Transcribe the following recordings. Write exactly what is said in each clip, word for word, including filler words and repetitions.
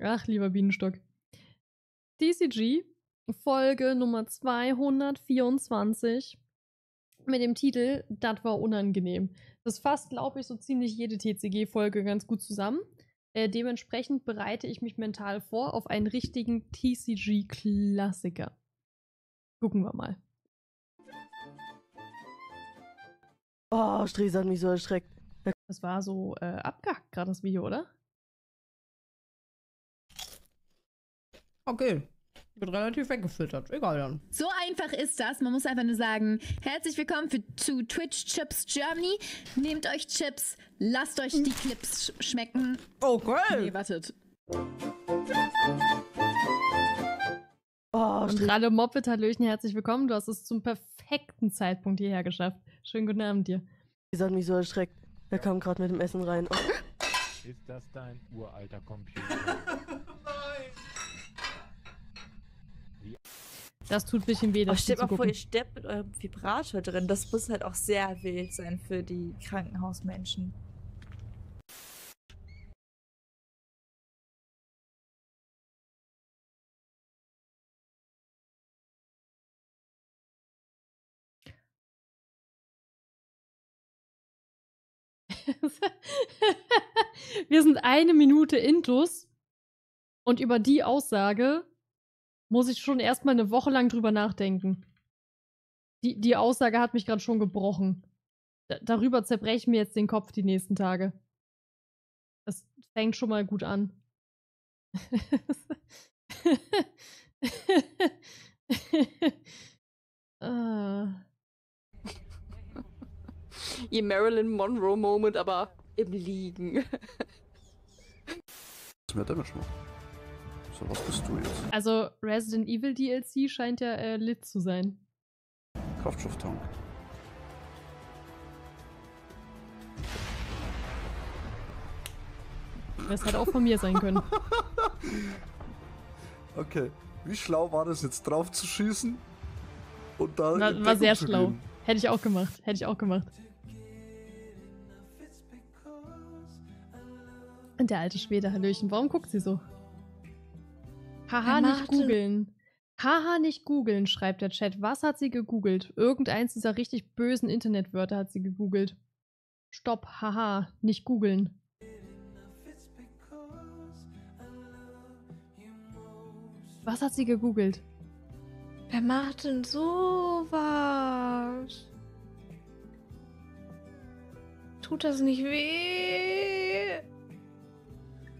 Ach, lieber Bienenstock. D C G, Folge Nummer zweihundertvierundzwanzig mit dem Titel Das war unangenehm. Das fasst, glaube ich, so ziemlich jede T C G-Folge ganz gut zusammen. Äh, dementsprechend bereite ich mich mental vor auf einen richtigen T C G-Klassiker. Gucken wir mal. Oh, Strese hat mich so erschreckt. Das war so äh, abgehackt gerade das Video, oder? Okay. Wird relativ weggefiltert. Egal dann. So einfach ist das. Man muss einfach nur sagen, herzlich willkommen für, zu Twitch Chips Germany. Nehmt euch Chips, lasst euch die Clips schmecken. Okay. Nee, wartet. Oh, und gerade Moped, Hallöchen, herzlich willkommen. Du hast es zum perfekten Zeitpunkt hierher geschafft. Schönen guten Abend dir. Sie hat mich so erschreckt. Er kam gerade mit dem Essen rein. Oh. Ist das dein uralter Computer? Das tut ein bisschen weh, das oh, stellt mal vor, ihr steppt mit eurem Vibrator drin. Das muss halt auch sehr wild sein für die Krankenhausmenschen. Wir sind eine Minute intus und über die Aussage muss ich schon erstmal eine Woche lang drüber nachdenken. Die, die Aussage hat mich gerade schon gebrochen. D- darüber zerbreche ich mir jetzt den Kopf die nächsten Tage. Das fängt schon mal gut an. ah. Ihr Marilyn Monroe-Moment, aber im Liegen. Das mehr Damage machen. So, was bist du jetzt? Also, Resident Evil D L C scheint ja äh, lit zu sein. Kraftstofftank. Das hätte auch von mir sein können. Okay, wie schlau war das jetzt, drauf zu schießen? Und dann war, war sehr schlau. Hätte ich auch gemacht. Hätte ich auch gemacht. Und der alte Schwede, Hallöchen, warum guckt sie so? Haha, nicht googeln. Haha, nicht googeln, schreibt der Chat. Was hat sie gegoogelt? Irgendeins dieser richtig bösen Internetwörter hat sie gegoogelt. Stopp, haha, nicht googeln. Was hat sie gegoogelt? Wer macht denn sowas? Tut das nicht weh?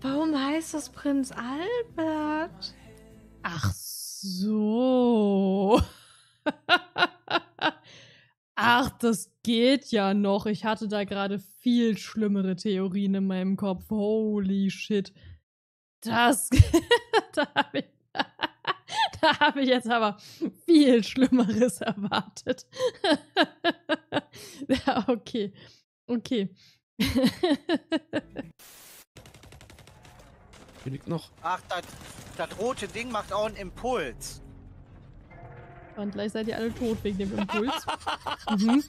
Warum heißt das Prinz Albert? Ach so. Ach, das geht ja noch. Ich hatte da gerade viel schlimmere Theorien in meinem Kopf. Holy shit. Das... da habe ich, da hab ich jetzt aber viel Schlimmeres erwartet. Ja, okay. Okay. Hier liegt noch. Ach, das rote Ding macht auch einen Impuls. Und gleich seid ihr alle tot wegen dem Impuls. Mhm.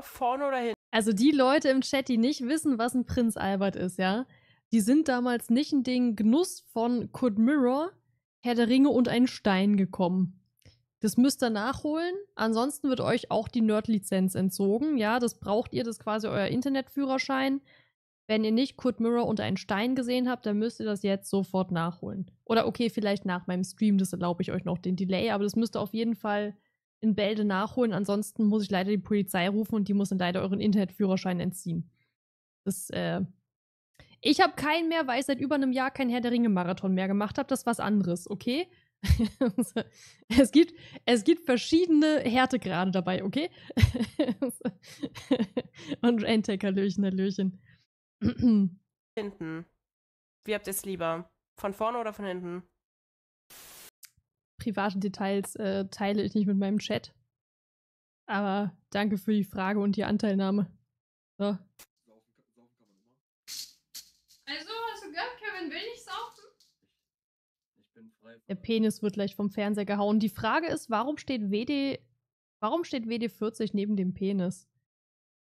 Vorne oder hinten? Also die Leute im Chat, die nicht wissen, was ein Prinz Albert ist, ja, die sind damals nicht in den Genuss von Kurt Mirror, Herr der Ringe und einen Stein gekommen. Das müsst ihr nachholen. Ansonsten wird euch auch die Nerd-Lizenz entzogen. Ja, das braucht ihr, das ist quasi euer Internetführerschein. Wenn ihr nicht Kurt Mirror und einen Stein gesehen habt, dann müsst ihr das jetzt sofort nachholen. Oder okay, vielleicht nach meinem Stream, das erlaube ich euch noch den Delay, aber das müsst ihr auf jeden Fall in Bälde nachholen. Ansonsten muss ich leider die Polizei rufen und die muss dann leider euren Internetführerschein entziehen. Das, äh ich habe keinen mehr, weil ich seit über einem Jahr keinen Herr der Ringe-Marathon mehr gemacht habe. Das ist was anderes, okay? es, gibt, es gibt verschiedene Härtegrade dabei, okay? und Raintech, Hallöchen, Hallöchen. Hinten. Wie habt ihr es lieber? Von vorne oder von hinten? Private Details äh, teile ich nicht mit meinem Chat. Aber danke für die Frage und die Anteilnahme. So. Also, hast du gehört, Kevin will nicht saufen? Ich bin frei. Der Penis wird gleich vom Fernseher gehauen. Die Frage ist, warum steht W D, warum steht W D vierzig neben dem Penis?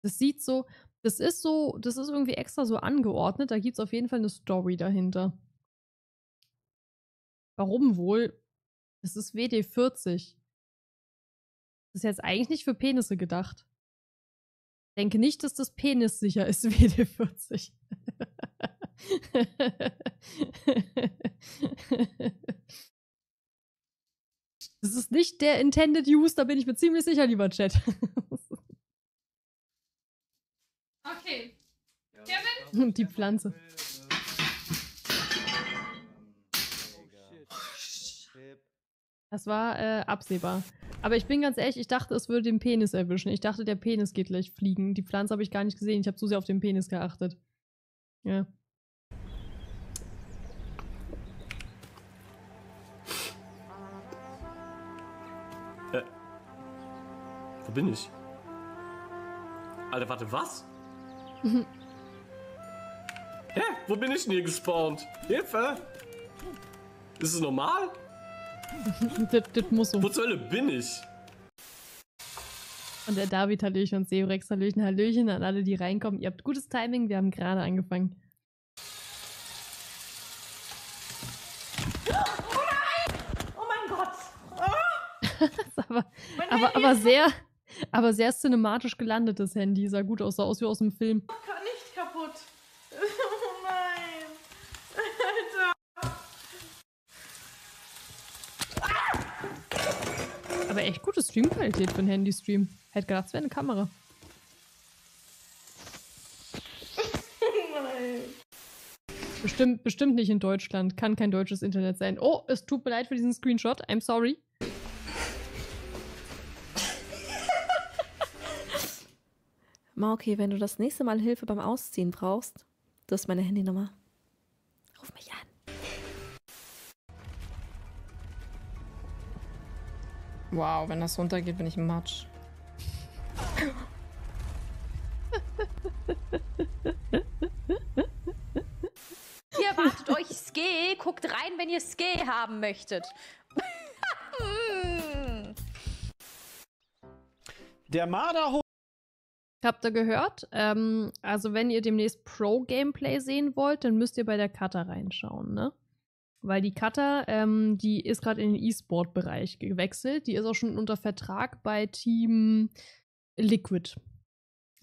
Das sieht so, Das ist so, das ist irgendwie extra so angeordnet. Da gibt es auf jeden Fall eine Story dahinter. Warum wohl? Das ist W D vierzig. Das ist jetzt eigentlich nicht für Penisse gedacht. Ich denke nicht, dass das Penis sicher ist, W D vierzig. Das ist nicht der Intended Use, da bin ich mir ziemlich sicher, lieber Chat. Okay. Kevin? Die Pflanze. Das war äh, absehbar. Aber ich bin ganz ehrlich, ich dachte, es würde den Penis erwischen. Ich dachte, der Penis geht gleich fliegen. Die Pflanze habe ich gar nicht gesehen. Ich habe zu sehr auf den Penis geachtet. Ja. Äh. Wo bin ich? Alter, warte, was? Hä? Wo bin ich denn hier gespawnt? Hilfe! Ist es normal? das, das muss so. Wo zur Hölle bin ich? Und der David, Hallöchen, und Seorex, Hallöchen, Hallöchen an alle, die reinkommen. Ihr habt gutes Timing, wir haben gerade angefangen. Oh nein! Oh mein Gott! Oh. aber, aber, aber, sehr, aber sehr cinematisch gelandet, das Handy. Sah gut aus, sah aus wie aus dem Film. Nicht kaputt. Oh nein! Alter! Aber echt gute Streamqualität für einen Handystream. Hätte gedacht, es wäre eine Kamera. Nein. Bestimmt, bestimmt nicht in Deutschland. Kann kein deutsches Internet sein. Oh, es tut mir leid für diesen Screenshot. I'm sorry. Mauki, wenn du das nächste Mal Hilfe beim Ausziehen brauchst, du hast meine Handynummer. Ruf mich an. Wow, wenn das runtergeht, bin ich im Matsch. Hier, wartet euch Ski. Guckt rein, wenn ihr Ski haben möchtet. Der Marderhof. Habt ihr gehört? Ähm, also wenn ihr demnächst Pro-Gameplay sehen wollt, dann müsst ihr bei der Kata reinschauen, ne? Weil die Kata, ähm, die ist gerade in den E-Sport-Bereich gewechselt. Die ist auch schon unter Vertrag bei Team Liquid.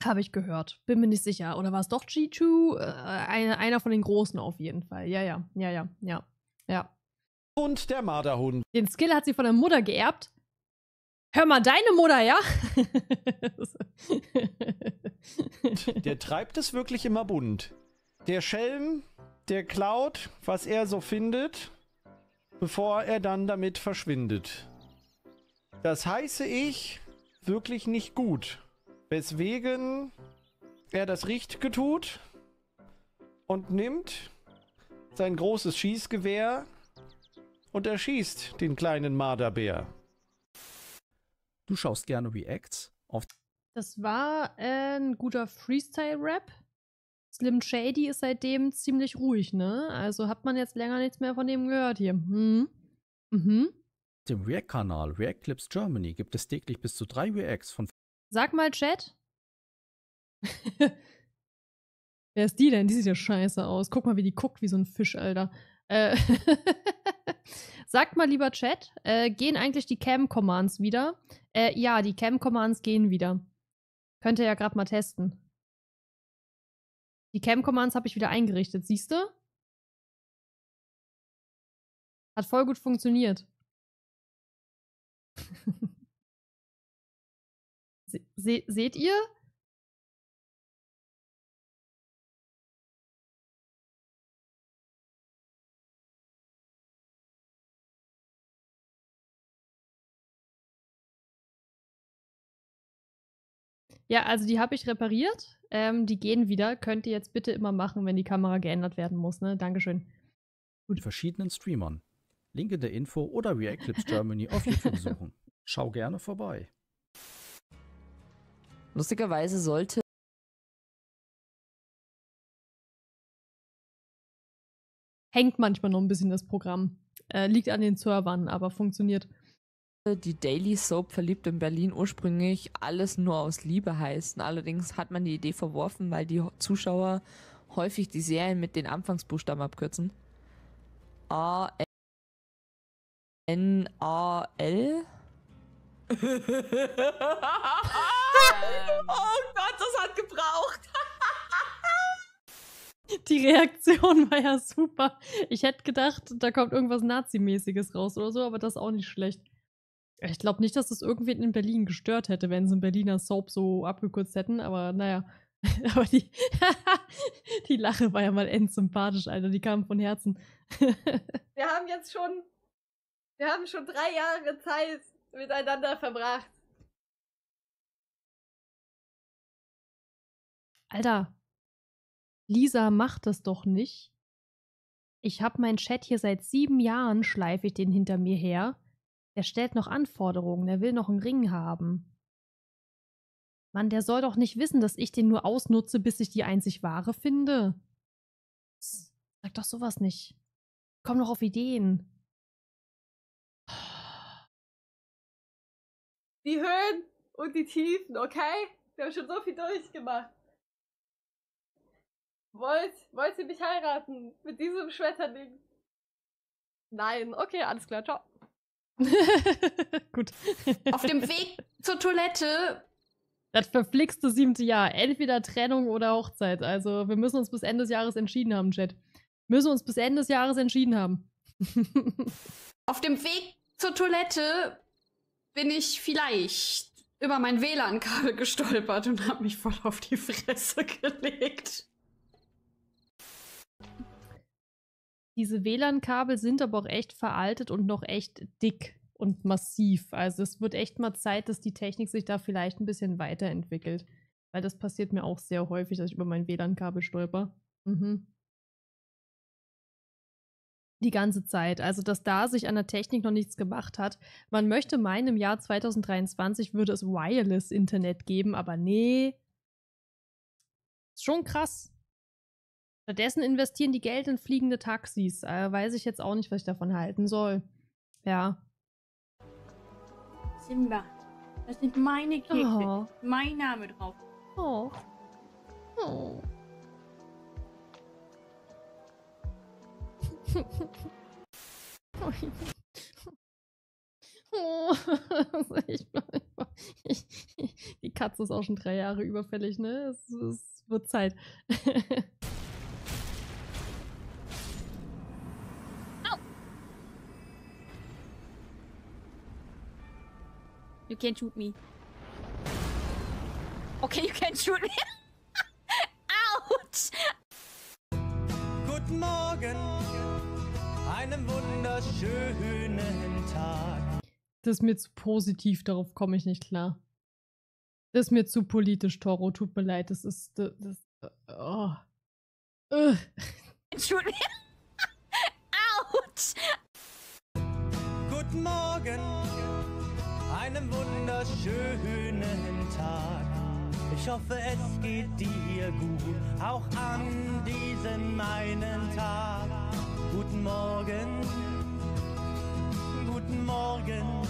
Habe ich gehört. Bin mir nicht sicher. Oder war es doch G zwei? Äh, eine, einer von den Großen auf jeden Fall. Ja, ja, ja, ja, ja, ja. Und der Marderhund. Den Skill hat sie von der Mutter geerbt. Hör mal, deine Mutter, ja? Der treibt es wirklich immer bunt. Der Schelm... Der klaut, was er so findet, bevor er dann damit verschwindet. Das heiße ich wirklich nicht gut, weswegen er das Richtige tut und nimmt sein großes Schießgewehr und erschießt den kleinen Marderbär. Du schaust gerne Reacts auf... Das war ein guter Freestyle-Rap. Slim Shady ist seitdem ziemlich ruhig, ne? Also hat man jetzt länger nichts mehr von dem gehört hier. Mhm. Mhm. Dem React-Kanal React Clips Germany gibt es täglich bis zu drei Reacts von... Sag mal, Chat. Wer ist die denn? Die sieht ja scheiße aus. Guck mal, wie die guckt, wie so ein Fisch, Alter. Äh Sagt mal, lieber Chat, äh, gehen eigentlich die Cam-Commands wieder? Äh, ja, die Cam-Commands gehen wieder. Könnt ihr ja gerade mal testen. Die Cam-Commands habe ich wieder eingerichtet, siehst du? Hat voll gut funktioniert. se se seht ihr? Ja, also die habe ich repariert. Ähm, die gehen wieder. Könnt ihr jetzt bitte immer machen, wenn die Kamera geändert werden muss, ne? Dankeschön. Mit verschiedenen Streamern. Link in der Info oder React Clips Germany auf YouTube suchen. Schau gerne vorbei. Lustigerweise sollte... Hängt manchmal noch ein bisschen das Programm. Äh, liegt an den Servern, aber funktioniert. die Daily Soap Verliebt in Berlin ursprünglich Alles nur aus Liebe heißen. Allerdings hat man die Idee verworfen, weil die Zuschauer häufig die Serien mit den Anfangsbuchstaben abkürzen. A N A L? Oh Gott, das hat gebraucht! Die Reaktion war ja super. Ich hätte gedacht, da kommt irgendwas Nazimäßiges raus oder so, aber das ist auch nicht schlecht. Ich glaube nicht, dass das irgendwen in Berlin gestört hätte, wenn sie einen Berliner Soap so abgekürzt hätten, aber naja. Aber die, die Lache war ja mal endsympathisch, Alter. Die kam von Herzen. Wir haben jetzt schon, wir haben schon drei Jahre Zeit miteinander verbracht. Alter, Lisa, mach das doch nicht. Ich habe meinen Chat hier seit sieben Jahren, schleife ich den hinter mir her. Der stellt noch Anforderungen, der will noch einen Ring haben. Mann, der soll doch nicht wissen, dass ich den nur ausnutze, bis ich die einzig wahre finde. Sag doch sowas nicht. Komm doch auf Ideen. Die Höhen und die Tiefen, okay? Wir haben schon so viel durchgemacht. Wollt, wollt ihr mich heiraten? Mit diesem Schmetterling? Nein, okay, alles klar, ciao. Gut. Auf dem Weg zur Toilette. Das verflixte siebte Jahr. Entweder Trennung oder Hochzeit. Also wir müssen uns bis Ende des Jahres entschieden haben, Chat. Müssen uns bis Ende des Jahres entschieden haben. Auf dem Weg zur Toilette bin ich vielleicht über mein W L A N-Kabel gestolpert und habe mich voll auf die Fresse gelegt. Diese W L A N-Kabel sind aber auch echt veraltet und noch echt dick und massiv. Also es wird echt mal Zeit, dass die Technik sich da vielleicht ein bisschen weiterentwickelt. Weil das passiert mir auch sehr häufig, dass ich über mein W L A N-Kabel stolper. Mhm. Die ganze Zeit. Also dass da sich an der Technik noch nichts gemacht hat. Man möchte meinen, im Jahr zweitausenddreiundzwanzig würde es Wireless-Internet geben, aber nee. Ist schon krass. Stattdessen investieren die Geld in fliegende Taxis. Äh, weiß ich jetzt auch nicht, was ich davon halten soll. Ja. Simba, das sind meine Kekse. Oh. Mein Name drauf. Oh. Oh. Oh. Die Katze ist auch schon drei Jahre überfällig, ne? Es, es wird Zeit. You can't shoot me. Okay, you can't shoot me. Ouch! Guten Morgen, einen wunderschönen Tag. Das ist mir zu positiv, darauf komme ich nicht klar. Das ist mir zu politisch, Toro, tut mir leid, das ist... Das, das, oh. uh. Shoot me. Ouch! Guten Morgen. Einen wunderschönen Tag. Ich hoffe, es geht dir gut, auch an diesen meinen Tag. Guten Morgen, guten Morgen.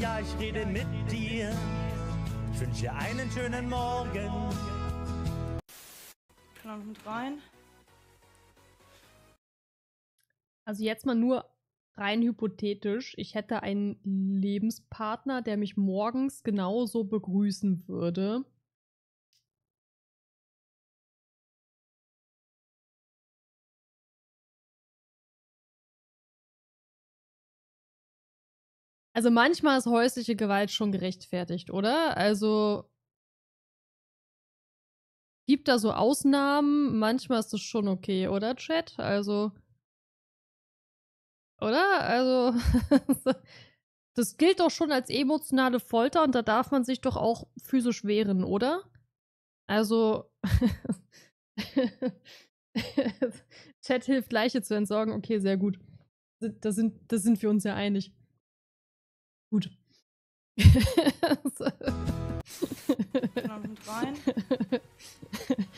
Ja, ich rede mit dir. Ich wünsche dir einen schönen Morgen. Plan mit rein. Also jetzt mal nur... Rein hypothetisch, ich hätte einen Lebenspartner, der mich morgens genauso begrüßen würde. Also manchmal ist häusliche Gewalt schon gerechtfertigt, oder? Also gibt da so Ausnahmen, manchmal ist das schon okay, oder, Chat? Also... Oder? Also, das gilt doch schon als emotionale Folter und da darf man sich doch auch physisch wehren, oder? Also, Chat hilft, Leiche zu entsorgen. Okay, sehr gut. Da sind, da sind wir uns ja einig. Gut.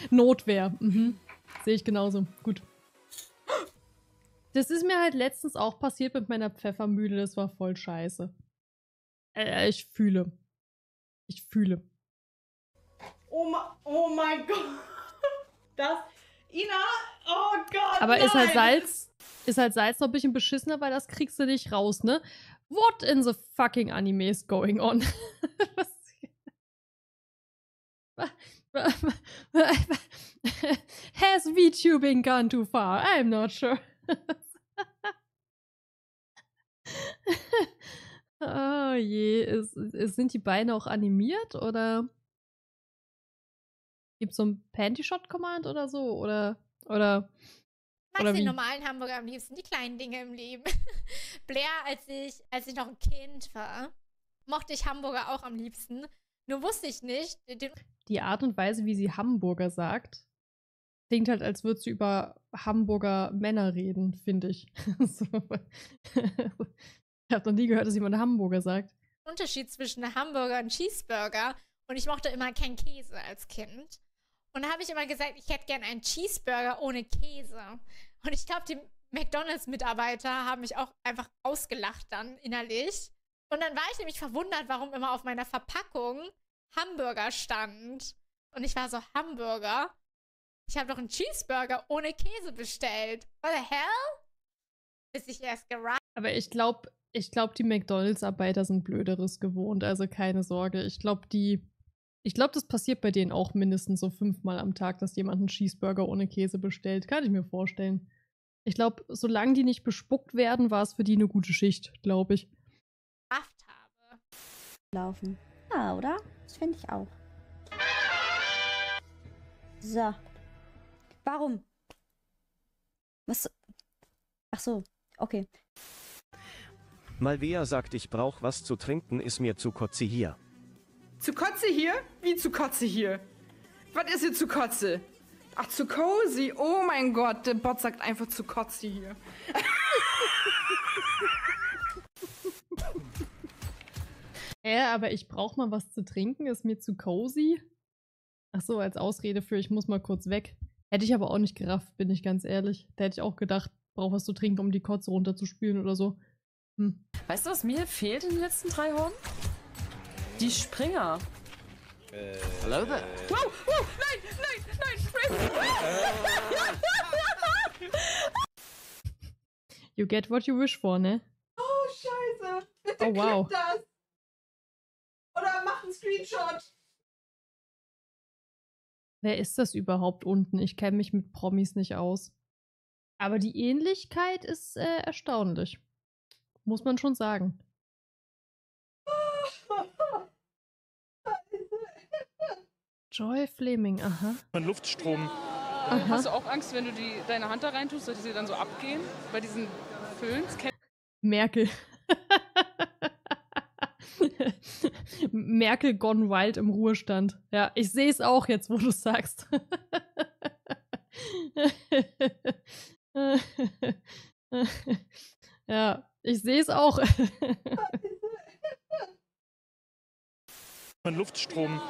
Notwehr. Mhm. Sehe ich genauso. Gut. Das ist mir halt letztens auch passiert mit meiner Pfeffermühle. Das war voll scheiße. Äh, ich fühle. Ich fühle. Oh, oh mein Gott. Das... Ina! Oh Gott, Aber nein. ist halt Salz... Ist halt Salz noch ein bisschen beschissener, weil das kriegst du nicht raus, ne? What in the fucking anime is going on? Was? Has VTubing gone too far? I'm not sure. Oh je, ist, ist, sind die Beine auch animiert oder gibt's so ein Panty-Shot-Command oder so? Oder, oder, ich mag den normalen Hamburger am liebsten, die kleinen Dinge im Leben. Blair, als ich, als ich noch ein Kind war, mochte ich Hamburger auch am liebsten. Nur wusste ich nicht. Die Art und Weise, wie sie Hamburger sagt, klingt halt, als würdest du über Hamburger Männer reden, finde ich. So. Ich habe noch nie gehört, dass jemand Hamburger sagt. Unterschied zwischen Hamburger und Cheeseburger. Und ich mochte immer keinen Käse als Kind. Und da habe ich immer gesagt, ich hätte gern einen Cheeseburger ohne Käse. Und ich glaube, die McDonalds-Mitarbeiter haben mich auch einfach ausgelacht dann innerlich. Und dann war ich nämlich verwundert, warum immer auf meiner Verpackung Hamburger stand. Und ich war so, Hamburger? Ich habe doch einen Cheeseburger ohne Käse bestellt. What the hell? Bis ich erst gerafft. Aber ich glaube, ich glaube, die McDonalds-Arbeiter sind Blöderes gewohnt. Also keine Sorge. Ich glaube, die... Ich glaube, das passiert bei denen auch mindestens so fünfmal am Tag, dass jemand einen Cheeseburger ohne Käse bestellt. Kann ich mir vorstellen. Ich glaube, solange die nicht bespuckt werden, war es für die eine gute Schicht, glaube ich. Kraft habe. Laufen. Ja, oder? Das finde ich auch. So. Warum? Was? Ach so. Okay. Malvea sagt, ich brauche was zu trinken, ist mir zu kotze hier. Zu kotze hier? Wie zu kotze hier? Was ist hier zu kotze? Ach, zu cozy. Oh mein Gott, der Bot sagt einfach zu kotze hier. Äh, aber ich brauche mal was zu trinken. Ist mir zu cozy? Ach so, als Ausrede für ich muss mal kurz weg. Hätte ich aber auch nicht gerafft, bin ich ganz ehrlich. Da hätte ich auch gedacht, brauche was zu trinken, um die Kotze runterzuspülen oder so. Hm. Weißt du, was mir fehlt in den letzten drei Runden? Die Springer. Äh. Hallo? Wow, wow, nein, nein, nein, Springer! You get what you wish for, ne? Oh, scheiße. Bitte oh, wow. Klick das. Oder mach einen Screenshot. Wer ist das überhaupt unten? Ich kenne mich mit Promis nicht aus. Aber die Ähnlichkeit ist äh, erstaunlich. Muss man schon sagen. Joy Fleming, aha. Von Luftstrom. Aha. Hast du auch Angst, wenn du die, deine Hand da rein tust, dass sie dann so abgehen? Bei diesen Föhns? Merkel. Merkel gone wild im Ruhestand. Ja, ich sehe es auch jetzt, wo du es sagst. Ja, ich sehe es auch. Von Luftstrom.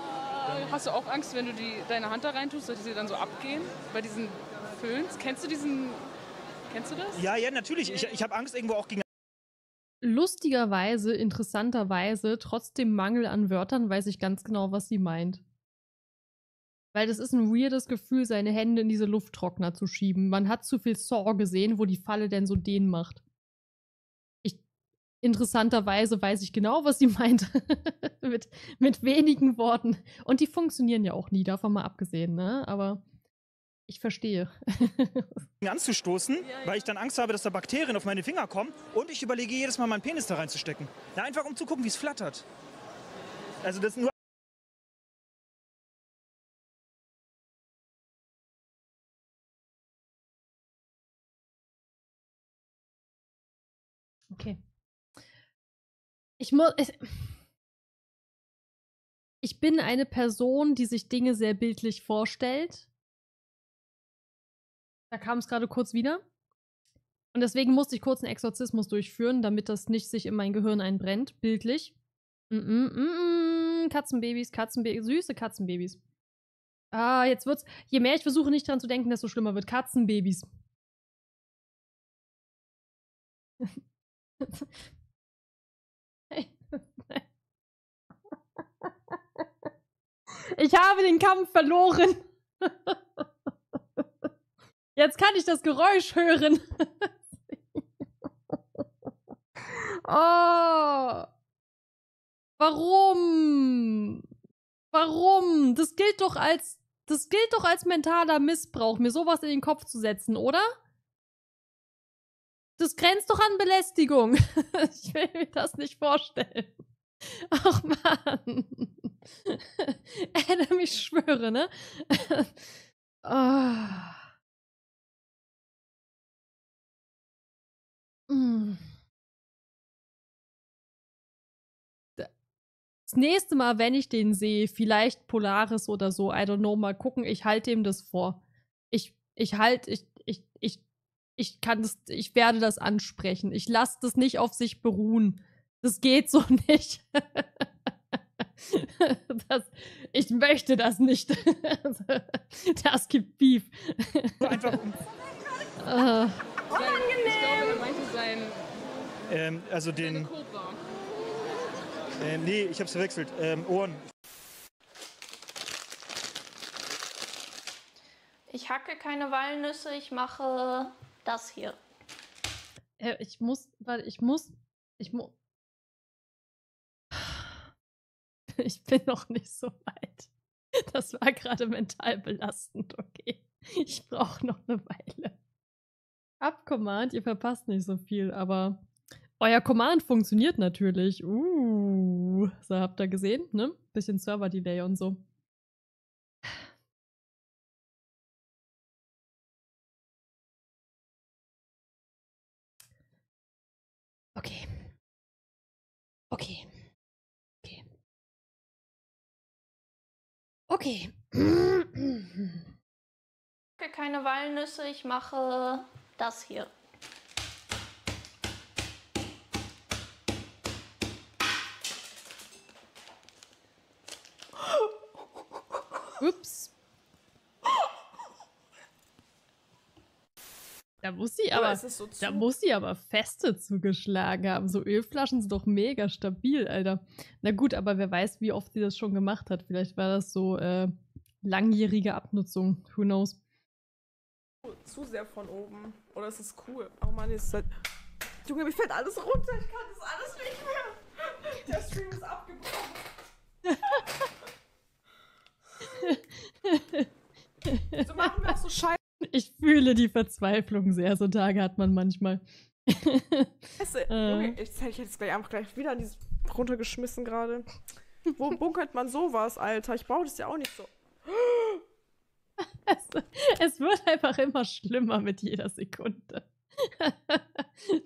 Hast du auch Angst, wenn du die, deine Hand da rein tust, dass sie dann so abgehen? Bei diesen Föhns? Kennst du diesen... Kennst du das? Ja, ja, natürlich. Ich, ich habe Angst irgendwo auch gegen... Lustigerweise, interessanterweise, trotzdem Mangel an Wörtern, weiß ich ganz genau, was sie meint. Weil das ist ein weirdes Gefühl, seine Hände in diese Lufttrockner zu schieben. Man hat zu viel Saw gesehen, wo die Falle denn so den macht. Ich, interessanterweise weiß ich genau, was sie meint. Mit, mit wenigen Worten. Und die funktionieren ja auch nie, davon mal abgesehen, ne? Aber ich verstehe. Anzustoßen, ja, ja. Weil ich dann Angst habe, dass da Bakterien auf meine Finger kommen. Und ich überlege jedes Mal, meinen Penis da reinzustecken. Na, einfach um zu gucken, wie es flattert. Also das nur... Okay. Ich muss... Ich bin eine Person, die sich Dinge sehr bildlich vorstellt. Da kam es gerade kurz wieder. Und deswegen musste ich kurz einen Exorzismus durchführen, damit das nicht sich in mein Gehirn einbrennt. Bildlich. Mm -mm, mm -mm. Katzenbabys, Katzenbabys, süße Katzenbabys. Ah, jetzt wird's... Je mehr ich versuche, nicht dran zu denken, desto schlimmer wird. Katzenbabys. Ich habe den Kampf verloren. Jetzt kann ich das Geräusch hören. Oh. Warum? Warum? Das gilt doch als, das gilt doch als mentaler Missbrauch, mir sowas in den Kopf zu setzen, oder? Das grenzt doch an Belästigung. Ich will mir das nicht vorstellen. Ach Mann. Adam, ich schwöre, ne? Oh. Mm. Das nächste Mal, wenn ich den sehe, vielleicht Polaris oder so, I don't know, mal gucken, ich halte ihm das vor. Ich, ich halte, ich, ich, ich, ich kann das, ich werde das ansprechen. Ich lasse das nicht auf sich beruhen. Das geht so nicht. Das, ich möchte das nicht. Das gibt Beef. Einfach um. uh. Unangenehm. Ich glaube, er meinte sein. Ähm, also den. Äh, nee, ich hab's verwechselt. Ähm, Ohren. Ich hacke keine Walnüsse, ich mache das hier. Äh, ich muss, warte, ich muss, ich muss. Ich bin noch nicht so weit. Das war gerade mental belastend, okay. Ich brauche noch eine Weile. Ab Command, ihr verpasst nicht so viel, aber euer Command funktioniert natürlich. Uh, so habt ihr gesehen, ne? Bisschen Server-Delay und so. Okay. Okay. Okay. Okay. Ich mache keine Walnüsse, ich mache das hier. Ups. Da muss sie aber, so da muss sie aber feste zugeschlagen haben. So Ölflaschen sind doch mega stabil, Alter. Na gut, aber wer weiß, wie oft sie das schon gemacht hat. Vielleicht war das so äh, langjährige Abnutzung. Who knows? Zu sehr von oben. Oder ist das cool? Oh Mann, jetzt ist halt... Junge, mir fällt alles runter. Ich kann das alles nicht mehr. Der Stream ist abgebrochen. So machen wir auch so Scheiße. Ich fühle die Verzweiflung sehr. So Tage hat man manchmal. Scheiße. Äh. Okay, ich hätte jetzt gleich einfach gleich wieder an dieses runtergeschmissen gerade. Wo bunkert man sowas, Alter? Ich baue das ja auch nicht so. Es, es wird einfach immer schlimmer mit jeder Sekunde.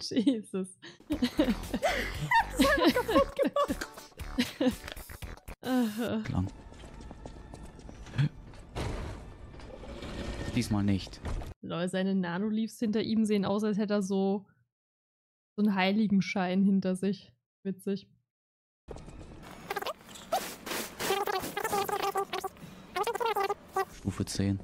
Jesus. Das hat mich kaputt gemacht. Klang. Diesmal nicht. Lol, seine Nanoleafs hinter ihm sehen aus, als hätte er so, so einen Heiligenschein hinter sich. Witzig. Stufe zehn.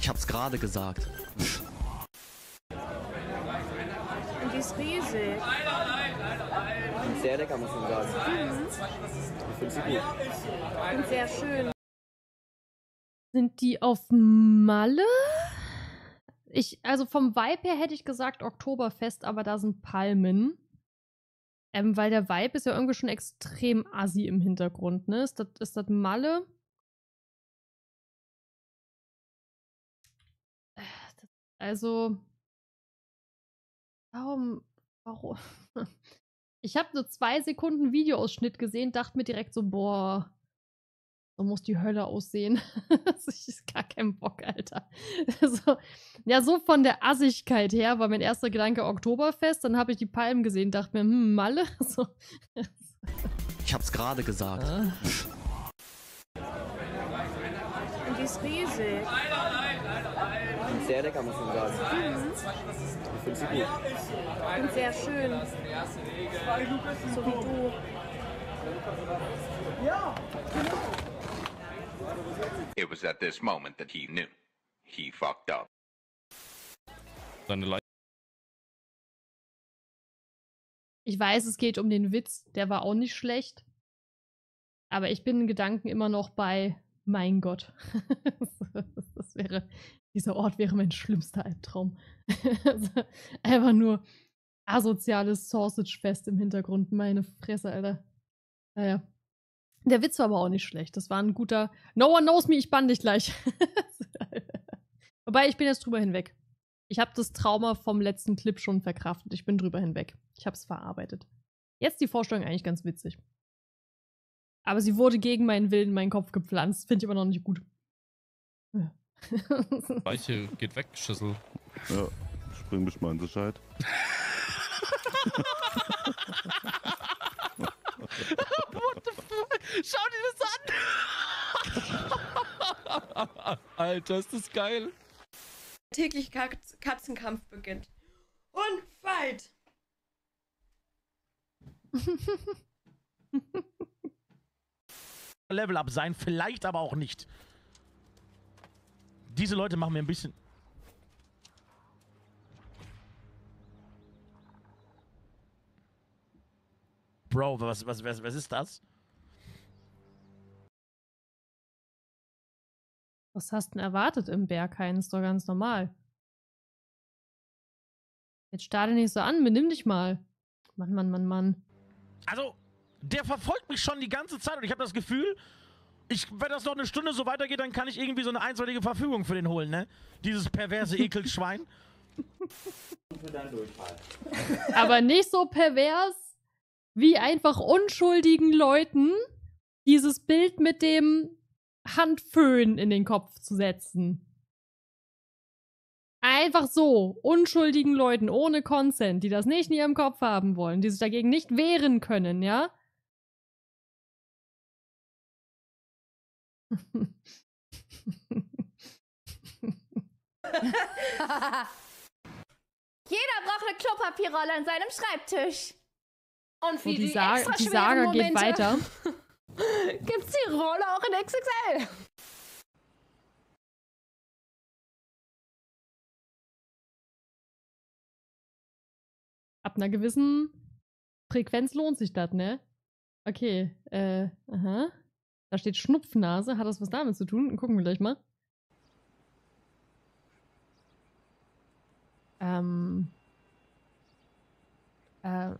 Ich hab's gerade gesagt. Und die ist riesig. Sehr lecker, muss man sagen. Mhm. Ich finde sie gut. Und sehr schön. Sind die auf Malle? Ich, also vom Vibe her hätte ich gesagt Oktoberfest, aber da sind Palmen. Ähm, weil der Vibe ist ja irgendwie schon extrem assi im Hintergrund, ne? Ist das, ist das Malle? Also. Warum? Warum? Ich habe nur zwei Sekunden Videoausschnitt gesehen, dachte mir direkt so, boah, so muss die Hölle aussehen. Das ist gar kein Bock, Alter. So, ja, so von der Assigkeit her war mein erster Gedanke Oktoberfest, dann habe ich die Palmen gesehen, dachte mir, hm, Malle. So. Ich hab's gerade gesagt. Ah. Und die ist riesig. Sehr lecker, muss man sagen. Mhm. Ich finde sie gut. Und sehr schön. So wie du. Ja, genau. It was at this moment that he knew. He fucked up. Seine Leiche. Ich weiß, es geht um den Witz, der war auch nicht schlecht. Aber ich bin in Gedanken immer noch bei, mein Gott. Das wäre, dieser Ort wäre mein schlimmster Albtraum. Einfach nur asoziales Sausage-Fest im Hintergrund. Meine Fresse, Alter. Naja. Der Witz war aber auch nicht schlecht. Das war ein guter No one knows me, ich bann dich gleich. Wobei, ich bin jetzt drüber hinweg. Ich habe das Trauma vom letzten Clip schon verkraftet. Ich bin drüber hinweg. Ich habe es verarbeitet. Jetzt die Vorstellung eigentlich ganz witzig. Aber sie wurde gegen meinen Willen in meinen Kopf gepflanzt. Finde ich aber noch nicht gut. Ja. Weiche geht weg, Schüssel. Ja, spring mich mal in Sicherheit. What the fuck? Schau dir das an! Alter, ist das geil. Täglich Katz Katzenkampf beginnt. Und fight! Level up sein, vielleicht aber auch nicht. Diese Leute machen mir ein bisschen... Bro, was, was, was, was ist das? Was hast du denn erwartet im Berghain? Ist doch ganz normal. Jetzt starte nicht so an, benimm dich mal. Mann, Mann, Mann, Mann. Also, der verfolgt mich schon die ganze Zeit und ich habe das Gefühl, ich, wenn das noch eine Stunde so weitergeht, dann kann ich irgendwie so eine einseitige Verfügung für den holen, ne? Dieses perverse Ekelschwein. Aber nicht so pervers, wie einfach unschuldigen Leuten dieses Bild mit dem Handföhn in den Kopf zu setzen. Einfach so, unschuldigen Leuten ohne Consent, die das nicht in ihrem Kopf haben wollen, die sich dagegen nicht wehren können, ja? Jeder braucht eine Klopapierrolle an seinem Schreibtisch. Und wie Und die, die, Sa extra die Saga Momente geht weiter. Gibt's die Rolle auch in X X L? Ab einer gewissen Frequenz lohnt sich das, ne? Okay, äh, aha. Da steht Schnupfnase. Hat das was damit zu tun? Gucken wir gleich mal. Ähm. Äh.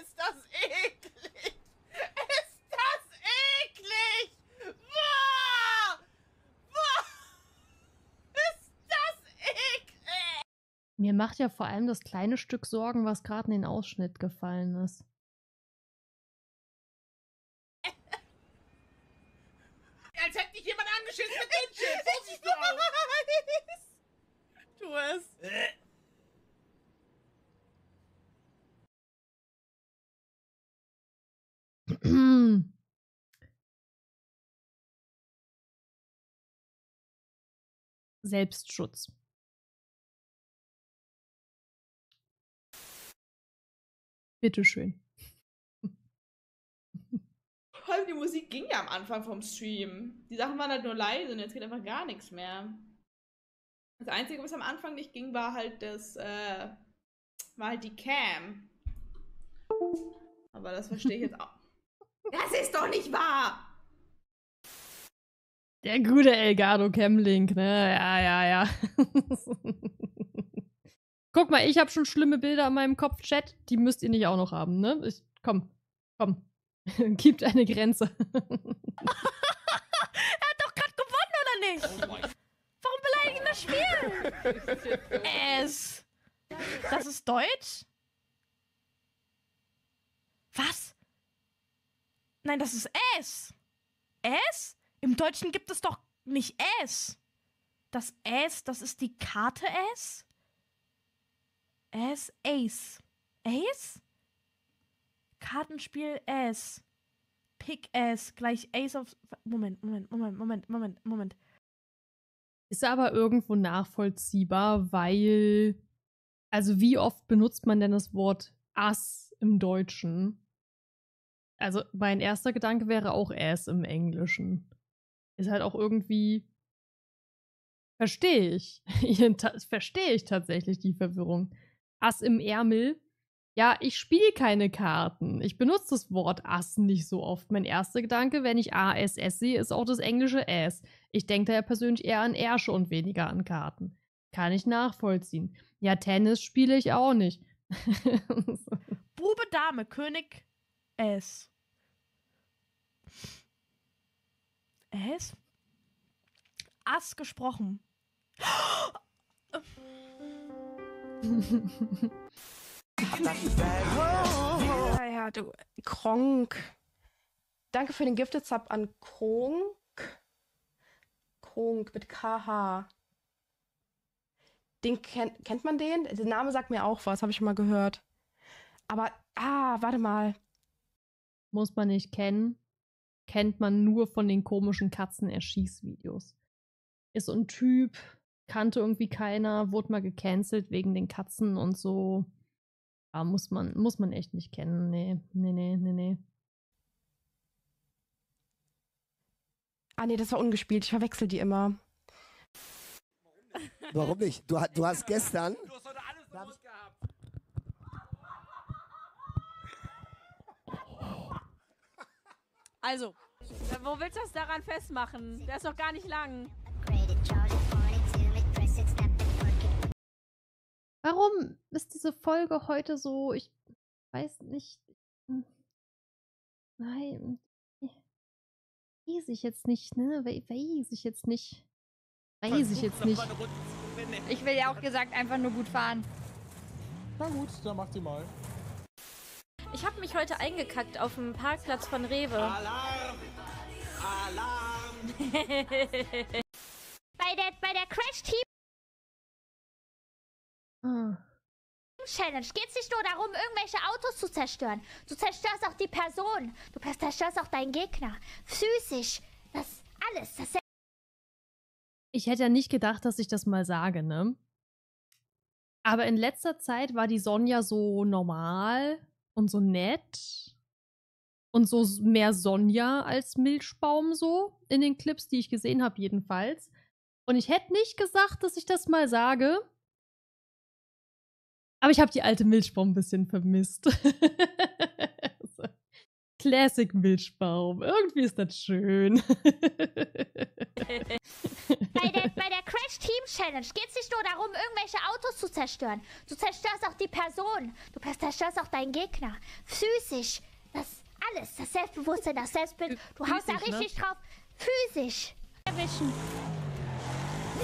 Ist das eklig! Ist das eklig! Wow! Wow! Ist das eklig! Mir macht ja vor allem das kleine Stück Sorgen, was gerade in den Ausschnitt gefallen ist. Als hätte dich jemand angeschissen mit den Chips! Vorsicht drauf! Tu es! Selbstschutz. Bitteschön. Die Musik ging ja am Anfang vom Stream. Die Sachen waren halt nur leise und jetzt geht einfach gar nichts mehr. Das Einzige, was am Anfang nicht ging, war halt das, äh, war halt die Cam. Aber das verstehe ich jetzt auch. Das ist doch nicht wahr! Der gute Elgato Chemlink, ne? Ja, ja, ja. Guck mal, ich habe schon schlimme Bilder in meinem Kopf, Chat. Die müsst ihr nicht auch noch haben, ne? Ich, komm, komm. Gibt eine Grenze. Er hat doch gerade gewonnen, oder nicht? Warum beleidigen das Spiel? Es. Das ist Deutsch? Was? Nein, das ist S. S? Im Deutschen gibt es doch nicht S. Das S, das ist die Karte S. S, Ace. Ace? Kartenspiel S. Pick S gleich Ace of... Moment, Moment, Moment, Moment, Moment, Moment. Ist aber irgendwo nachvollziehbar, weil... Also wie oft benutzt man denn das Wort Ass im Deutschen? Also mein erster Gedanke wäre auch Ass im Englischen. Ist halt auch irgendwie Verstehe ich. Verstehe ich tatsächlich die Verwirrung. Ass im Ärmel? Ja, ich spiele keine Karten. Ich benutze das Wort Ass nicht so oft. Mein erster Gedanke, wenn ich A S S sehe, ist auch das englische Ass. Ich denke da ja persönlich eher an Ärsche und weniger an Karten. Kann ich nachvollziehen. Ja, Tennis spiele ich auch nicht. Bube, Dame, König, Ass. Ass? Ass gesprochen. Ja, ja, du Kronk. Danke für den Gifted Sub an Kronk. Kronk mit K H. Den ken kennt man den? Der Name sagt mir auch was, habe ich schon mal gehört. Aber, ah, warte mal. Muss man nicht kennen. Kennt man nur von den komischen Katzen-Erschieß-Videos. Ist so ein Typ, kannte irgendwie keiner, wurde mal gecancelt wegen den Katzen und so. Aber muss man, muss man echt nicht kennen. Nee, nee, nee, nee, nee. Ah, nee, das war ungespielt. Ich verwechsel die immer. Warum nicht? Du, du hast gestern... Du hast heute alles im Mund gehabt. Also, wo willst du das daran festmachen? Der ist doch gar nicht lang. Warum ist diese Folge heute so, ich weiß nicht, nein, weiß ich jetzt nicht, ne, weiß ich jetzt nicht, weiß ich jetzt nicht. Ich will ja auch gesagt, einfach nur gut fahren. Na gut, dann mach die mal. Ich habe mich heute eingekackt auf dem Parkplatz von Rewe. Alarm! Alarm! bei, der, bei der Crash Team ah. Challenge geht es nicht nur darum, irgendwelche Autos zu zerstören. Du zerstörst auch die Person. Du zerstörst auch deinen Gegner. Physisch. Das alles. Das ich hätte ja nicht gedacht, dass ich das mal sage, ne? Aber in letzter Zeit war die Sonja so normal. Und so nett. Und so mehr Sonja als Milchbaum so. In den Clips, die ich gesehen habe jedenfalls. Und ich hätte nicht gesagt, dass ich das mal sage. Aber ich habe die alte Milchbaum ein bisschen vermisst. Classic Milchbaum. Irgendwie ist das schön. Bei der, bei der Crash Team Challenge geht es nicht nur darum, irgendwelche Autos zu zerstören. Du zerstörst auch die Person. Du zerstörst auch deinen Gegner. Physisch. Das alles. Das Selbstbewusstsein, das Selbstbild. Du haust da richtig ne? drauf. Physisch. Erwischen.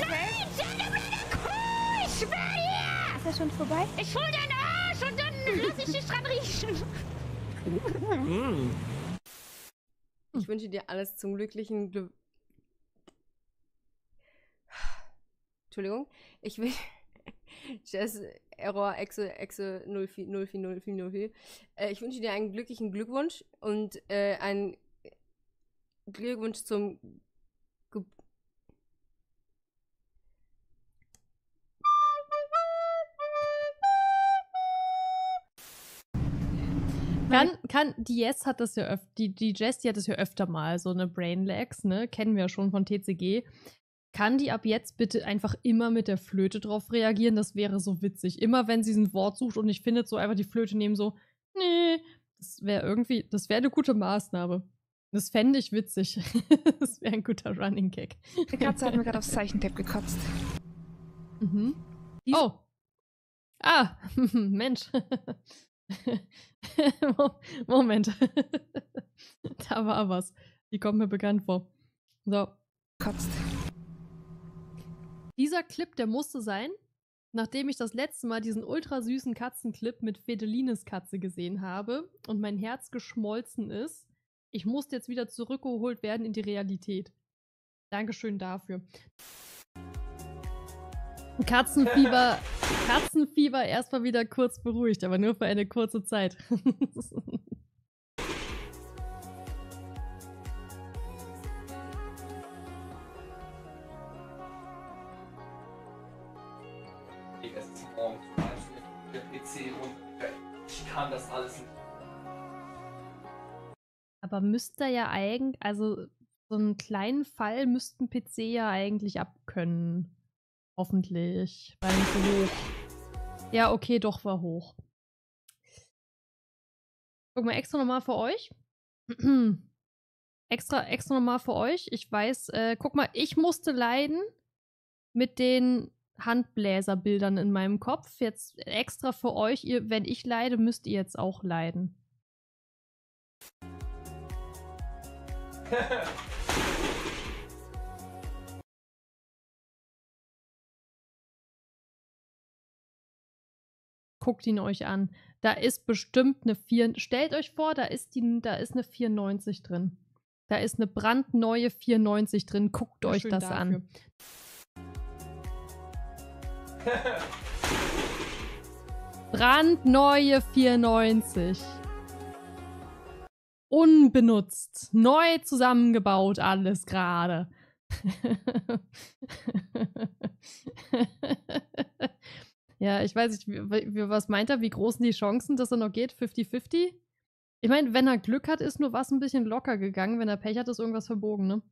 Nein, Jenny, du bist eine Kuh. Ich schwöre dir. Ist das schon vorbei? Ich hol deinen Arsch und dann lass ich dich dran riechen. Ich wünsche dir alles zum glücklichen Glück. Entschuldigung, ich will Jess Error Exe Exe null vier null vier null vier null vier. Äh, ich wünsche dir einen glücklichen Glückwunsch und äh, einen Glückwunsch zum Ge Kann, kann, die Jess hat das ja öfter, die, die Jess, die hat das ja öfter mal, so eine Brainlags, ne, kennen wir ja schon von T C G. Kann die ab jetzt bitte einfach immer mit der Flöte drauf reagieren? Das wäre so witzig. Immer wenn sie ein Wort sucht und nicht findet, so einfach die Flöte nehmen, so, nee, das wäre irgendwie, das wäre eine gute Maßnahme. Das fände ich witzig. Das wäre ein guter Running Gag. Die Katze hat mir gerade aufs Zeichentape gekotzt. Mhm. Oh. Ah, Mensch. Moment. Da war was. Die kommt mir bekannt vor. So. Kotzt. Dieser Clip, der musste sein, nachdem ich das letzte Mal diesen ultra süßen Katzenclip mit Fedelines Katze gesehen habe und mein Herz geschmolzen ist. Ich musste jetzt wieder zurückgeholt werden in die Realität. Dankeschön dafür. Katzenfieber, Katzenfieber erstmal wieder kurz beruhigt, aber nur für eine kurze Zeit. Ich kann das alles nicht. Aber müsste ja eigentlich, also so einen kleinen Fall müssten P C ja eigentlich abkönnen. Hoffentlich. War nicht so hoch. Ja, okay, doch, war hoch. Guck mal, extra nochmal für euch. extra extra nochmal für euch. Ich weiß, äh, guck mal, ich musste leiden mit den Handbläserbildern in meinem Kopf. Jetzt extra für euch. Ihr, wenn ich leide, müsst ihr jetzt auch leiden. Guckt ihn euch an. Da ist bestimmt eine vier. Stellt euch vor, da ist, die, da ist eine vierundneunzig drin. Da ist eine brandneue vierundneunzig drin. Guckt ja, euch das dafür an. Brandneue vierundneunzig. Unbenutzt. Neu zusammengebaut, alles gerade. Ja, ich weiß nicht, was meint er? Wie groß sind die Chancen, dass er noch geht? fifty fifty? Ich meine, wenn er Glück hat, ist nur was ein bisschen locker gegangen. Wenn er Pech hat, ist irgendwas verbogen, ne?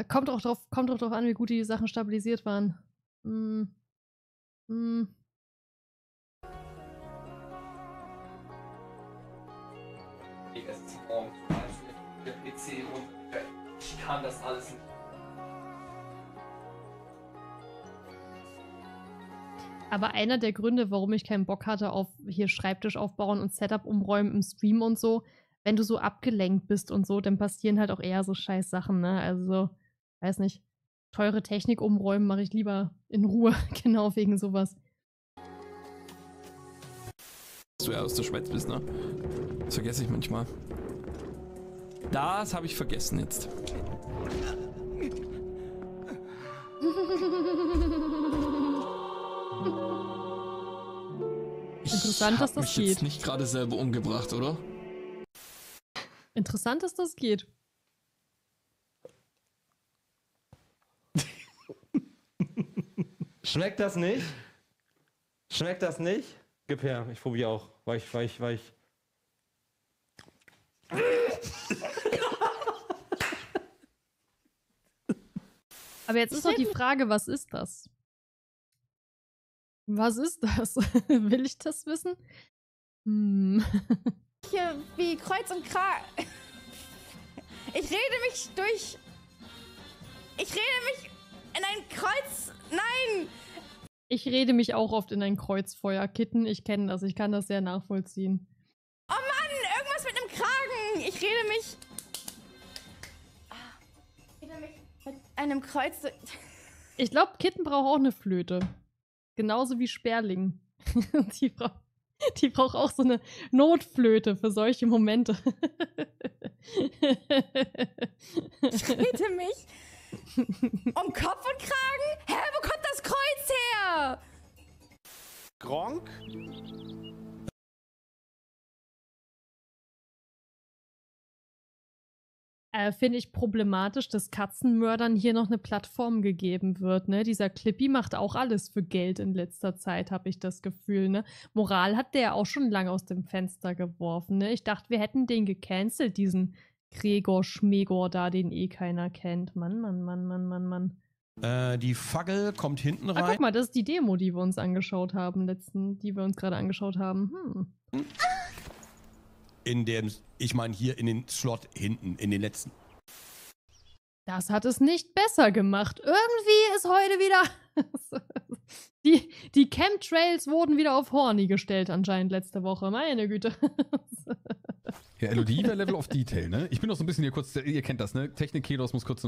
Äh, kommt auch drauf, kommt auch drauf an, wie gut die Sachen stabilisiert waren. Hm. Hm. Ich kann das alles nicht. Aber einer der Gründe, warum ich keinen Bock hatte auf hier Schreibtisch aufbauen und Setup umräumen im Stream und so, wenn du so abgelenkt bist und so, dann passieren halt auch eher so scheiß Sachen, ne? Also, weiß nicht, teure Technik umräumen mache ich lieber in Ruhe, genau wegen sowas. Dass du ja aus der Schweiz bist, ne? Das vergesse ich manchmal. Das habe ich vergessen jetzt. Interessant, dass das geht. Ich hab mich jetzt nicht gerade selber umgebracht, oder? Interessant, dass das geht. Schmeckt das nicht? Schmeckt das nicht? Gib her, ich probiere auch. Weich, weich, weich. Aber jetzt ist doch die Frage, was ist das? Was ist das? Will ich das wissen? Hm. Hier wie Kreuz und Kra... Ich rede mich durch... Ich rede mich in ein Kreuz... Nein! Ich rede mich auch oft in ein Kreuzfeuer. Kitten, ich kenne das. Ich kann das sehr nachvollziehen. Oh Mann! Irgendwas mit einem Kragen! Ich rede mich... Ich rede mich mit einem Kreuz... Ich glaube, Kitten braucht auch eine Flöte. Genauso wie Sperling. die, bra die braucht auch so eine Notflöte für solche Momente. Ich rede mich um Kopf und Kragen? Hä, wo kommt das Kreuz her? Gronk? Äh, finde ich problematisch, dass Katzenmördern hier noch eine Plattform gegeben wird, ne? Dieser Clippy macht auch alles für Geld in letzter Zeit, habe ich das Gefühl, ne? Moral hat der auch schon lange aus dem Fenster geworfen, ne? Ich dachte, wir hätten den gecancelt, diesen Gregor Schmegor da, den eh keiner kennt. Mann, Mann, Mann, Mann, Mann, Mann. Äh, die Fackel kommt hinten rein. Ah, guck mal, das ist die Demo, die wir uns angeschaut haben, letzten, die wir uns gerade angeschaut haben. Hm. Hm. In dem, ich meine hier in den Slot hinten, in den letzten. Das hat es nicht besser gemacht. Irgendwie ist heute wieder... die, die Chemtrails wurden wieder auf Horny gestellt anscheinend letzte Woche. Meine Güte. Ja, Elodie wäre Level of Detail, ne? Ich bin doch so ein bisschen hier kurz... Ihr kennt das, ne? Technik-Kedos muss kurz...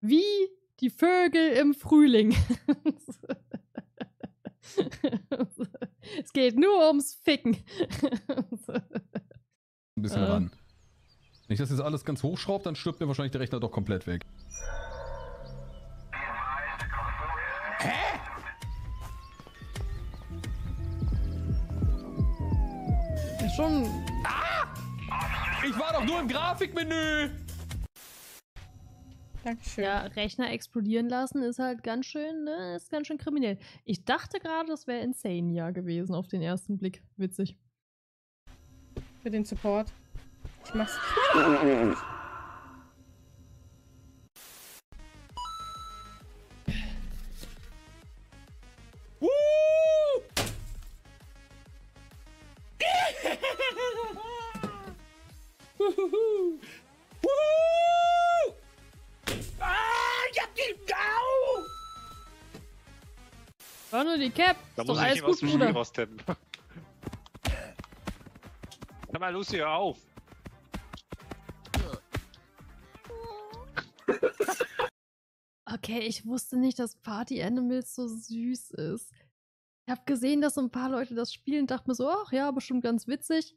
Wie die Vögel im Frühling. Es geht nur ums Ficken. Ein bisschen äh. ran. Wenn ich das jetzt alles ganz hochschraube, dann stirbt mir wahrscheinlich der Rechner doch komplett weg. Hä? Ist schon... Ah! Ich war doch nur im Grafikmenü! Dankeschön. Ja, Rechner explodieren lassen ist halt ganz schön, ne? Ist ganz schön kriminell. Ich dachte gerade, das wäre Insane ja gewesen auf den ersten Blick. Witzig. Für den Support. Ich mach's. War nur die Cap. Da muss ich aus dem Spiel raustappen. Komm mal, Lucy, hör auf. Okay, ich wusste nicht, dass Party Animals so süß ist. Ich habe gesehen, dass so ein paar Leute das spielen und dachte mir so, ach ja, bestimmt ganz witzig.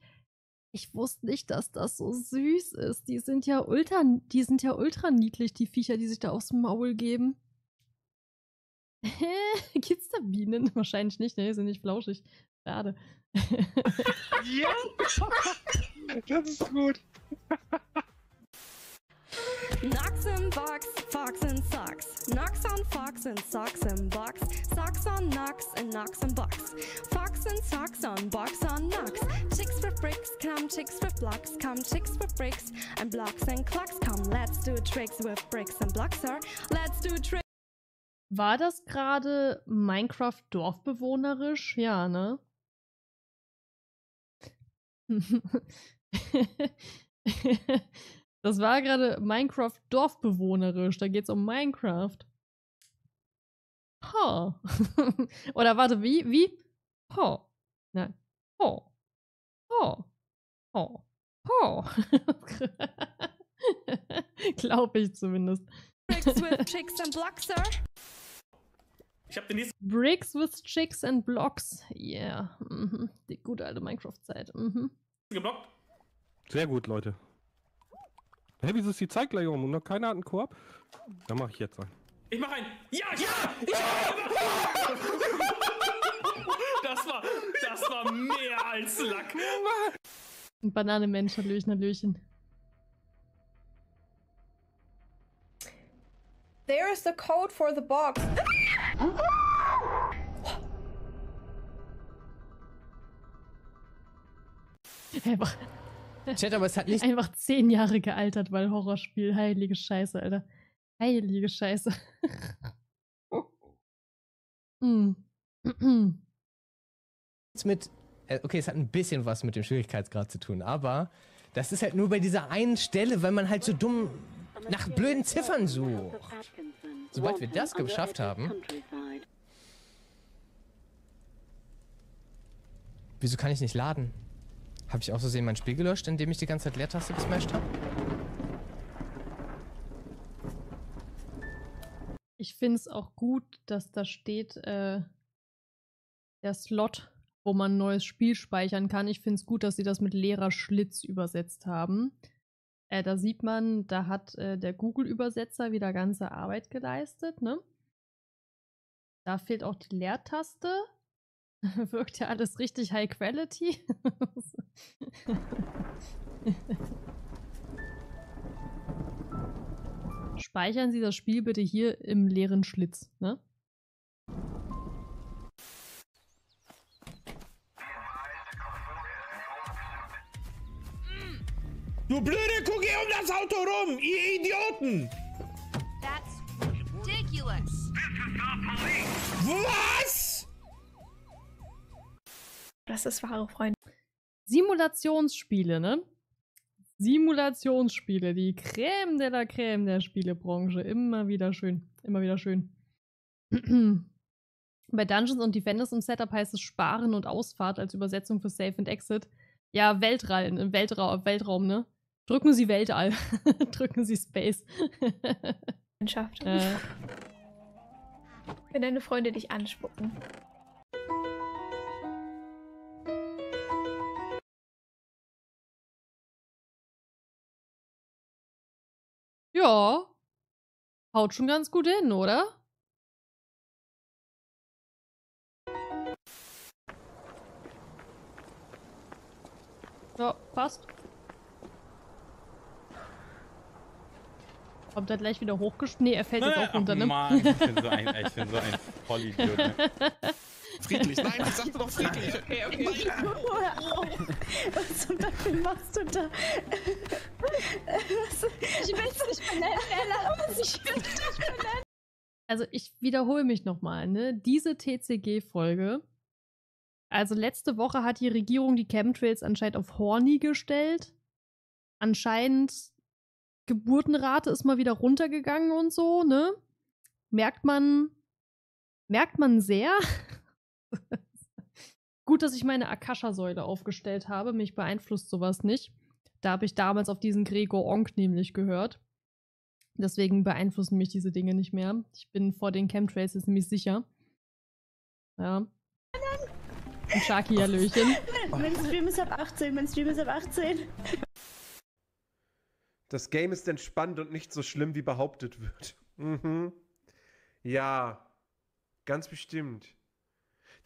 Ich wusste nicht, dass das so süß ist. Die sind ja ultra, die sind ja ultra niedlich, die Viecher, die sich da aufs Maul geben. Gibt's da Bienen? Wahrscheinlich nicht, ne? Sind nicht flauschig. Schade. Ja! Das ist gut. Knocks and box, fox and socks. Knocks on fox and socks and box. Socks on knocks and knocks on box. Fox and socks on box on knocks. Chicks for bricks, come chicks for blocks. Come chicks for bricks and blocks and clocks. Come, let's do tricks with bricks and blocks, sir. Let's do tricks. War das gerade Minecraft dorfbewohnerisch? Ja, ne? Das war gerade Minecraft dorfbewohnerisch. Da geht's um Minecraft. Ha. Oder warte, wie? Wie? Ha. Nein. Ha. Ha. Ha. Ha. Glaube ich zumindest. Bricks with chicks and blocks, sir. Ich hab den nächsten. Bricks with chicks and blocks. Yeah. Mhm. Die gute alte Minecraft-Zeit. Mhm. Geblockt. Sehr gut, Leute. Hä, hey, wieso ist die Zeit gleich um und noch keiner hat einen Koop? Dann mache ich jetzt einen. Ich mache einen. Ja, ja, ja! ja! Das war, das war mehr als Lack. Bananenmensch, Hallöchen, Hallöchen. There is the code for the box. Hey, wach. Chat, aber es hat nicht einfach zehn Jahre gealtert, weil Horrorspiel, heilige Scheiße, Alter. Heilige Scheiße. mm. mit, okay, es hat ein bisschen was mit dem Schwierigkeitsgrad zu tun, aber das ist halt nur bei dieser einen Stelle, weil man halt so dumm nach blöden Ziffern sucht. Sobald wir das geschafft haben... Wieso kann ich nicht laden? Habe ich auch so sehen mein Spiel gelöscht, indem ich die ganze Zeit Leertaste gesmasht habe? Ich finde es auch gut, dass da steht, äh, der Slot, wo man ein neues Spiel speichern kann. Ich finde es gut, dass sie das mit leerer Schlitz übersetzt haben. Äh, da sieht man, da hat äh, der Google-Übersetzer wieder ganze Arbeit geleistet, ne? Da fehlt auch die Leertaste. Wirkt ja alles richtig high quality. Speichern Sie das Spiel bitte hier im leeren Schlitz, ne? Du blöde Kugel um das Auto rum, ihr Idioten! That's ridiculous. Was? Das ist wahre Freunde. Simulationsspiele, ne? Simulationsspiele, die Creme de la Creme der Spielebranche. Immer wieder schön, immer wieder schön. Bei Dungeons und Defenders im Setup heißt es Sparen und Ausfahrt als Übersetzung für Safe and Exit. Ja, Weltall, im Weltraum, Weltraum, ne? Drücken Sie Weltall. Drücken Sie Space. äh. Wenn deine Freunde dich anspucken. Ja, haut schon ganz gut hin, oder? Ja, passt. Kommt er gleich wieder hochgeschmissen? Nee, er fällt jetzt auch runter, ne? Mann, ich bin so ein, ich bin so ein Vollidiot, ne? Friedlich, nein, ich sagte doch friedlich. Okay, okay. Was zum Teufel machst du da? Ich will es nicht benennen. Also ich wiederhole mich nochmal, ne? Diese T C G-Folge. Also letzte Woche hat die Regierung die Chemtrails anscheinend auf horny gestellt. Anscheinend Geburtenrate ist mal wieder runtergegangen und so, ne? Merkt man, merkt man sehr. Gut, dass ich meine Akasha-Säule aufgestellt habe. Mich beeinflusst sowas nicht. Da habe ich damals auf diesen Gregor Onk nämlich gehört. Deswegen beeinflussen mich diese Dinge nicht mehr. Ich bin vor den Chemtrails nämlich sicher. Ja. Und Sharky, Hallöchen. Mein Stream ist ab achtzehn, mein Stream ist ab achtzehn. Das Game ist entspannt und nicht so schlimm, wie behauptet wird. Mhm. Ja. Ganz bestimmt.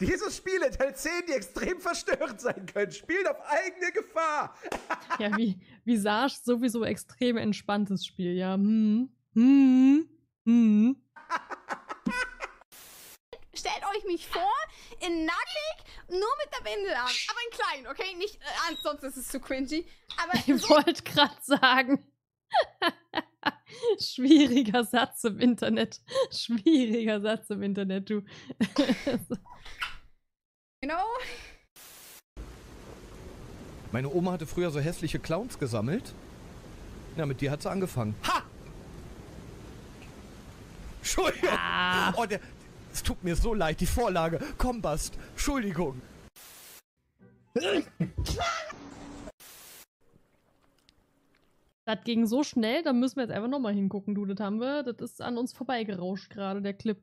Dieses Spiel enthält Szenen, die extrem verstörend sein können. Spielt auf eigene Gefahr. Ja, wie Visage sowieso extrem entspanntes Spiel, ja. Hm. Hm. Hm. Stellt euch mich vor, in nackig, nur mit der Windel an. Aber in klein, okay? Nicht, äh, sonst ist es zu cringy. Aber ich so wollte gerade sagen. Schwieriger Satz im Internet. Schwieriger Satz im Internet, du. Genau. Meine Oma hatte früher so hässliche Clowns gesammelt. Ja, mit dir hat sie angefangen. Ha! Entschuldigung. Ah. Oh, der, es tut mir so leid, die Vorlage. Komm, Bast. Entschuldigung. Das ging so schnell, da müssen wir jetzt einfach nochmal hingucken, du, das haben wir. Das ist an uns vorbeigerauscht gerade, der Clip.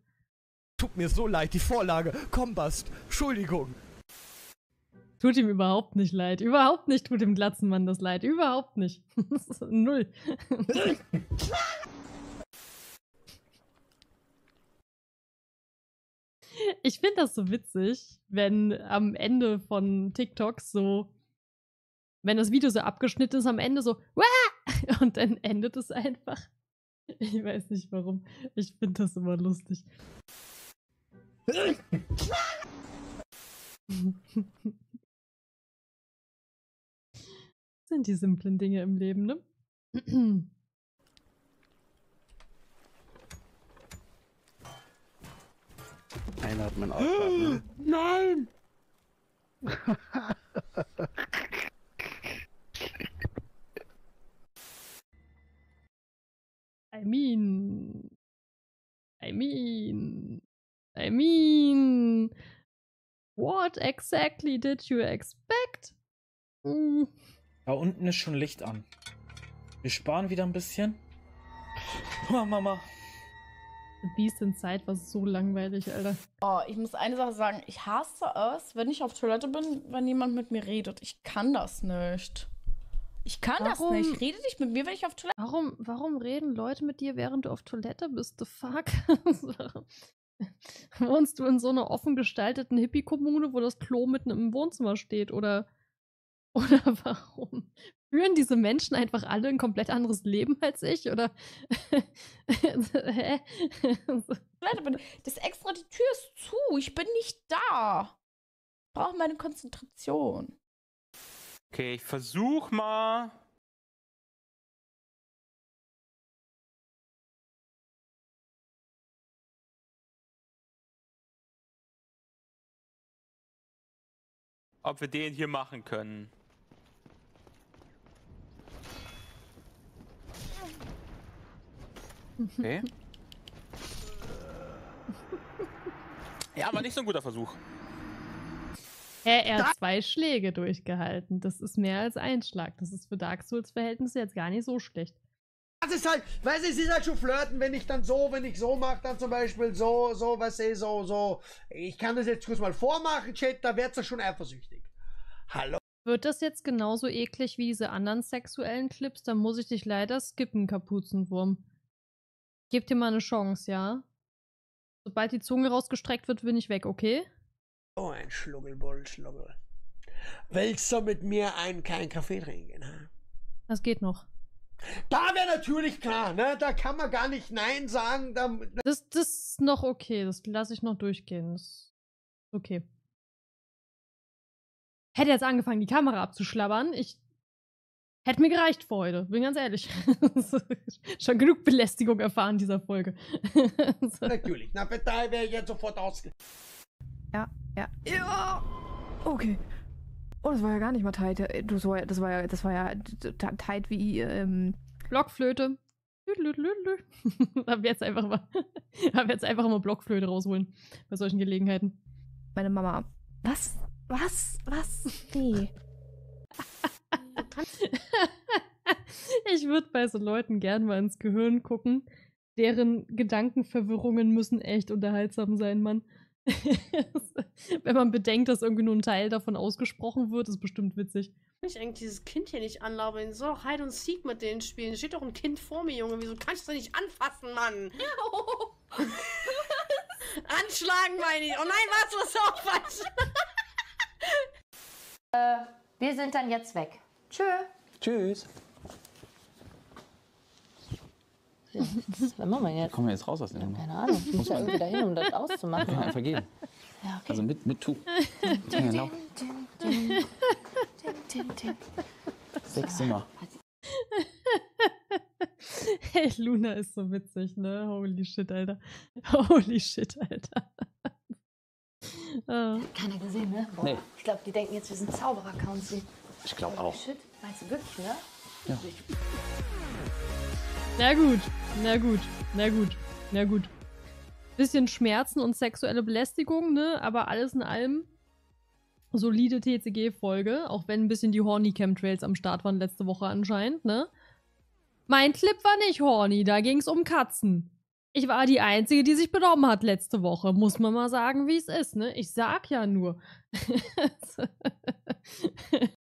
Tut mir so leid, die Vorlage. Komm, Bast. Entschuldigung. Tut ihm überhaupt nicht leid. Überhaupt nicht tut dem Glatzenmann das leid. Überhaupt nicht. Das ist null. Ich finde das so witzig, wenn am Ende von TikToks so, wenn das Video so abgeschnitten ist, am Ende so, wah! Und dann endet es einfach. Ich weiß nicht warum. Ich finde das immer lustig. Das sind die simplen Dinge im Leben, ne? Einer hat mein Aufgaben. Nein! I mean, I mean, I mean, what exactly did you expect? Mm. Da unten ist schon Licht an. Wir sparen wieder ein bisschen. Oh, Mama. The Beast Inside war so langweilig, Alter. Oh, ich muss eine Sache sagen. Ich hasse es, wenn ich auf Toilette bin, wenn jemand mit mir redet. Ich kann das nicht. Ich kann warum, das nicht. Rede nicht mit mir, wenn ich auf Toilette bin. Warum, warum reden Leute mit dir, während du auf Toilette bist? The fuck? Wohnst du in so einer offen gestalteten Hippie-Kommune, wo das Klo mitten im Wohnzimmer steht? Oder, oder warum? Führen diese Menschen einfach alle ein komplett anderes Leben als ich? Oder? Hä? Das extra, die Tür ist zu. Ich bin nicht da. Ich brauche meine Konzentration. Okay, ich versuch mal. Ob wir den hier machen können. Okay. Ja, aber nicht so ein guter Versuch. Er, er hat zwei Schläge durchgehalten. Das ist mehr als ein Schlag. Das ist für Dark Souls Verhältnisse jetzt gar nicht so schlecht. Das ist halt, weißt du, es ist halt schon flirten, wenn ich dann so, wenn ich so mache, dann zum Beispiel so, so, weißt du, so, so. Ich kann das jetzt kurz mal vormachen, Chat, da wär's ja schon eifersüchtig. Hallo? Wird das jetzt genauso eklig wie diese anderen sexuellen Clips? Dann muss ich dich leider skippen, Kapuzenwurm. Gib dir mal eine Chance, ja? Sobald die Zunge rausgestreckt wird, bin ich weg, okay? Oh, ein Schluggel-Bull-Schluggel. Willst du mit mir einen keinen Kaffee trinken? Ha? Das geht noch. Da wäre natürlich klar, ne? Da kann man gar nicht Nein sagen. Da, da das, das ist noch okay, das lasse ich noch durchgehen. Das ist okay. Hätte jetzt angefangen, die Kamera abzuschlabbern, ich hätte mir gereicht für heute, bin ganz ehrlich. Schon genug Belästigung erfahren in dieser Folge. So. Natürlich, na bitte, da wäre ich jetzt sofort ausge... Ja, ja. Ja! Okay. Oh, das war ja gar nicht mal tight. Das war ja, das war ja, das war ja tight wie, ähm... Blockflöte. Hab jetzt einfach mal... Hab jetzt einfach mal Blockflöte rausholen. Bei solchen Gelegenheiten. Meine Mama. Was? Was? Was? Nee. Ich würde bei so Leuten gern mal ins Gehirn gucken. Deren Gedankenverwirrungen müssen echt unterhaltsam sein, Mann. Wenn man bedenkt, dass irgendwie nur ein Teil davon ausgesprochen wird, ist bestimmt witzig. Ich eigentlich dieses Kind hier nicht anlabern. Soll doch Hide und Seek mit denen spielen. Steht doch ein Kind vor mir, Junge. Wieso kannst du das nicht anfassen, Mann? Oh. Anschlagen, meine ich. Oh nein, was? Was auch falsch? äh, wir sind dann jetzt weg. Tschö. Tschüss. Was machen wir jetzt? Kommen wir jetzt raus aus dem Nummer? Keine Ahnung. Muss man wieder hin, um das auszumachen. Ja, einfach gehen. Ja, okay. Also mit, mit Tu. Genau. Sechs Zimmer. Hey, Luna ist so witzig, ne? Holy shit, Alter. Holy shit, Alter. uh. Hat keiner gesehen, ne? Boah, nee. Ich glaube, die denken jetzt, wir sind Zauberer-Council. Ich glaube auch. Shit. Meinst du wirklich, ne? Ja. Na gut, na gut, na gut, na gut. Bisschen Schmerzen und sexuelle Belästigung, ne? Aber alles in allem solide T C G-Folge. Auch wenn ein bisschen die Horny-Chemtrails am Start waren letzte Woche anscheinend, ne? Mein Clip war nicht horny, da ging's um Katzen. Ich war die Einzige, die sich benommen hat letzte Woche. Muss man mal sagen, wie es ist, ne? Ich sag ja nur.